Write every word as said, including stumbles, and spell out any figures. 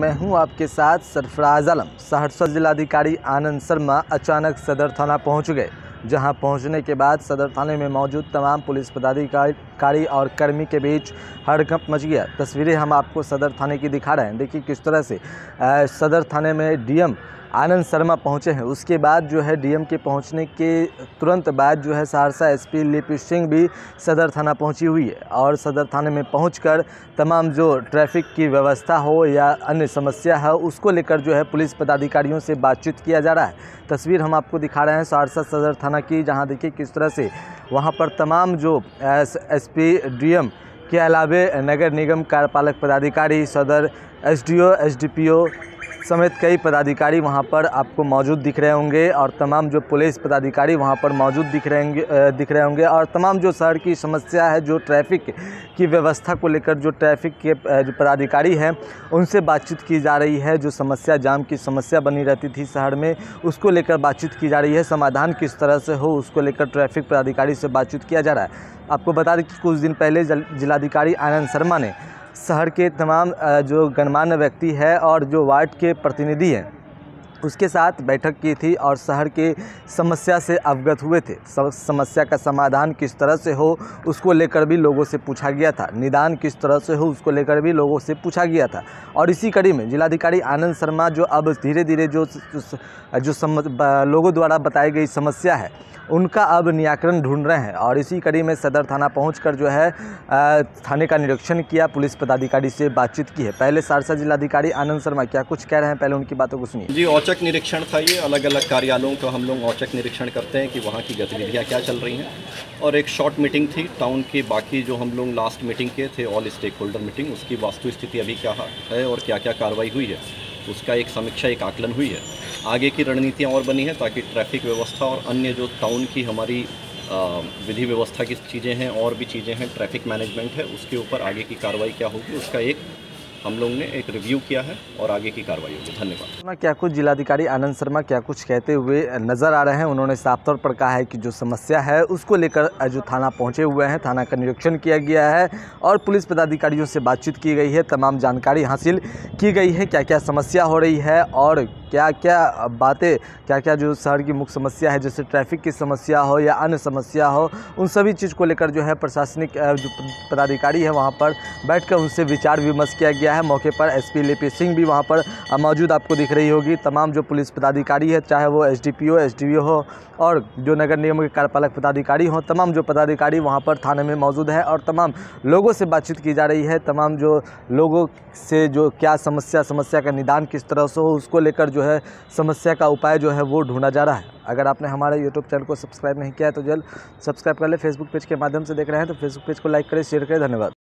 मैं हूं आपके साथ सरफराज आलम। सहरसा जिलाधिकारी आनंद शर्मा अचानक सदर थाना पहुंच गए, जहां पहुंचने के बाद सदर थाने में मौजूद तमाम पुलिस पदाधिकारी और कर्मी के बीच हड़कंप मच गया। तस्वीरें हम आपको सदर थाने की दिखा रहे हैं। देखिए किस तरह से आ, सदर थाने में डीएम आनंद शर्मा पहुंचे हैं। उसके बाद जो है डीएम के पहुंचने के तुरंत बाद जो है सहरसा एसपी लिपी सिंह भी सदर थाना पहुंची हुई है और सदर थाने में पहुंचकर तमाम जो ट्रैफिक की व्यवस्था हो या अन्य समस्या है उसको लेकर जो है पुलिस पदाधिकारियों से बातचीत किया जा रहा है। तस्वीर हम आपको दिखा रहे हैं सहरसा सदर थाना की, जहाँ देखिए किस तरह से वहाँ पर तमाम जो एसपी डीएम के अलावे नगर निगम कार्यपालक पदाधिकारी सदर एसडीओ एसडीपीओ समेत कई पदाधिकारी वहां पर आपको मौजूद दिख रहे होंगे और तमाम जो पुलिस पदाधिकारी वहां पर मौजूद दिख रहेंगे दिख रहे होंगे और तमाम जो शहर की समस्या है, जो ट्रैफिक की व्यवस्था को लेकर जो ट्रैफिक के जो पदाधिकारी हैं उनसे बातचीत की जा रही है। जो समस्या जाम की समस्या बनी रहती थी शहर में उसको लेकर बातचीत की जा रही है। समाधान किस तरह से हो उसको लेकर ट्रैफिक पदाधिकारी से बातचीत किया जा रहा है। आपको बता दें कि कुछ दिन पहले जिलाधिकारी आनंद शर्मा ने शहर के तमाम जो गणमान्य व्यक्ति है और जो वार्ड के प्रतिनिधि हैं उसके साथ बैठक की थी और शहर के समस्या से अवगत हुए थे। समस्या का समाधान किस तरह से हो उसको लेकर भी लोगों से पूछा गया था, निदान किस तरह से हो उसको लेकर भी लोगों से पूछा गया था। और इसी कड़ी में जिलाधिकारी आनंद शर्मा जो अब धीरे धीरे जो जो सम लोगों द्वारा बताई गई समस्या है उनका अब निराकरण ढूंढ रहे हैं और इसी कड़ी में सदर थाना पहुंचकर जो है थाने का निरीक्षण किया, पुलिस पदाधिकारी से बातचीत की है। पहले सहरसा जिलाधिकारी आनंद शर्मा क्या कुछ कह रहे हैं, पहले उनकी बातों को सुनिए। जी, औचक निरीक्षण था ये। अलग अलग कार्यालयों का हम लोग औचक निरीक्षण करते हैं कि वहाँ की गतिविधियाँ क्या चल रही हैं और एक शॉर्ट मीटिंग थी टाउन की। बाकी जो हम लोग लास्ट मीटिंग के थे ऑल स्टेक होल्डर मीटिंग, उसकी वस्तुस्थिति अभी क्या है और क्या क्या कार्रवाई हुई है उसका एक समीक्षा, एक आकलन हुई है। आगे की रणनीतियाँ और बनी हैं ताकि ट्रैफिक व्यवस्था और अन्य जो टाउन की हमारी विधि व्यवस्था की चीज़ें हैं और भी चीज़ें हैं, ट्रैफिक मैनेजमेंट है, उसके ऊपर आगे की कार्रवाई क्या होगी उसका एक हम लोग ने एक रिव्यू किया है और आगे की कार्रवाई होगी। धन्यवाद। क्या कुछ जिलाधिकारी आनंद शर्मा क्या कुछ कहते हुए नजर आ रहे हैं। उन्होंने साफ तौर पर कहा है कि जो समस्या है उसको लेकर जो थाना पहुंचे हुए हैं, थाना का निरीक्षण किया गया है और पुलिस पदाधिकारियों से बातचीत की गई है, तमाम जानकारी हासिल की गई है, क्या क्या समस्या हो रही है और क्या क्या बातें, क्या क्या जो शहर की मुख्य समस्या है जैसे ट्रैफिक की समस्या हो या अन्य समस्या हो उन सभी चीज़ को लेकर जो है प्रशासनिक जो पदाधिकारी है वहाँ पर बैठकर उनसे विचार विमर्श किया गया है। मौके पर एसपी लिपी सिंह भी वहाँ पर मौजूद आपको दिख रही होगी। तमाम जो पुलिस पदाधिकारी है चाहे वो एसडीपीओ एसडीओ हो और जो नगर निगम के कार्यपालक पदाधिकारी हों, तमाम जो पदाधिकारी वहाँ पर थाने में मौजूद है और तमाम लोगों से बातचीत की जा रही है। तमाम जो लोगों से जो क्या समस्या समस्या का निदान किस तरह से हो उसको लेकर जो है समस्या का उपाय जो है वो ढूंढा जा रहा है। अगर आपने हमारे यूट्यूब चैनल को सब्सक्राइब नहीं किया है तो जल्द सब्सक्राइब कर लें। फेसबुक पेज के माध्यम से देख रहे हैं तो फेसबुक पेज को लाइक करें, शेयर करें। धन्यवाद।